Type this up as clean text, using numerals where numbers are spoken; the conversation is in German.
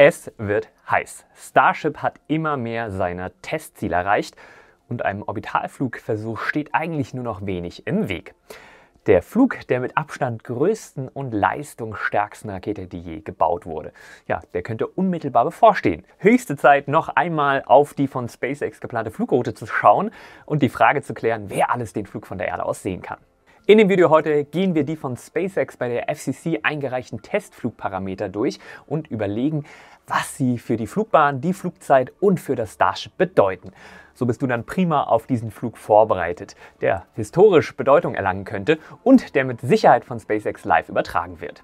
Es wird heiß. Starship hat immer mehr seiner Testziele erreicht und einem Orbitalflugversuch steht eigentlich nur noch wenig im Weg. Der Flug der mit Abstand größten und leistungsstärksten Rakete, die je gebaut wurde, ja, der könnte unmittelbar bevorstehen. Höchste Zeit, noch einmal auf die von SpaceX geplante Flugroute zu schauen und die Frage zu klären, wer alles den Flug von der Erde aus sehen kann. In dem Video heute gehen wir die von SpaceX bei der FCC eingereichten Testflugparameter durch und überlegen, was sie für die Flugbahn, die Flugzeit und für das Starship bedeuten. So bist du dann prima auf diesen Flug vorbereitet, der historisch Bedeutung erlangen könnte und der mit Sicherheit von SpaceX live übertragen wird.